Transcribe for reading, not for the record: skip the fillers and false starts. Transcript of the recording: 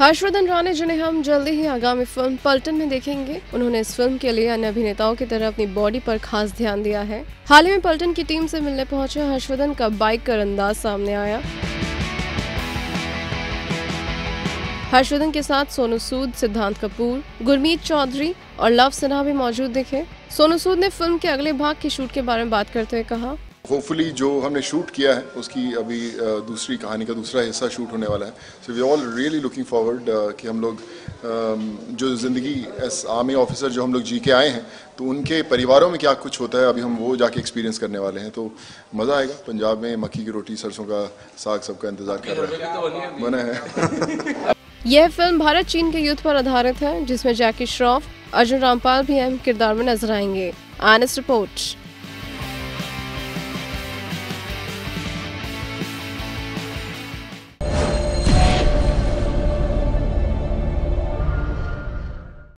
हर्षवर्धन राणे, जिन्हें हम जल्दी ही आगामी फिल्म पल्टन में देखेंगे, उन्होंने इस फिल्म के लिए अन्य अभिनेताओं की तरह अपनी बॉडी पर खास ध्यान दिया है। हाल ही में पल्टन की टीम से मिलने पहुंचे हर्षवर्धन का बाइक का अंदाज सामने आया। हर्षवर्धन के साथ सोनू सूद, सिद्धांत कपूर, गुरमीत चौधरी और लव सिन्हा भी मौजूद दिखे। सोनू सूद ने फिल्म के अगले भाग के शूट के बारे में बात करते हुए कहा, होपफुली जो हमने शूट किया है उसकी अभी दूसरी कहानी का दूसरा हिस्सा शूट होने वाला है। So we all really looking forward कि हम लोग जो ज़िंदगी एस आर्मी ऑफिसर जो हम लोग जी के आए हैं, तो उनके परिवारों में क्या कुछ होता है अभी हम वो जाके एक्सपीरियंस करने वाले हैं। तो मज़ा आएगा। पंजाब में मक्की की रोटी, सरसों का साग सबका इंतज़ार कर रहा है, बना है। यह फिल्म भारत चीन के युद्ध पर आधारित है, जिसमें जैकी श्रॉफ, अर्जुन रामपाल भी अहम किरदार में नजर आएंगे। Honest report.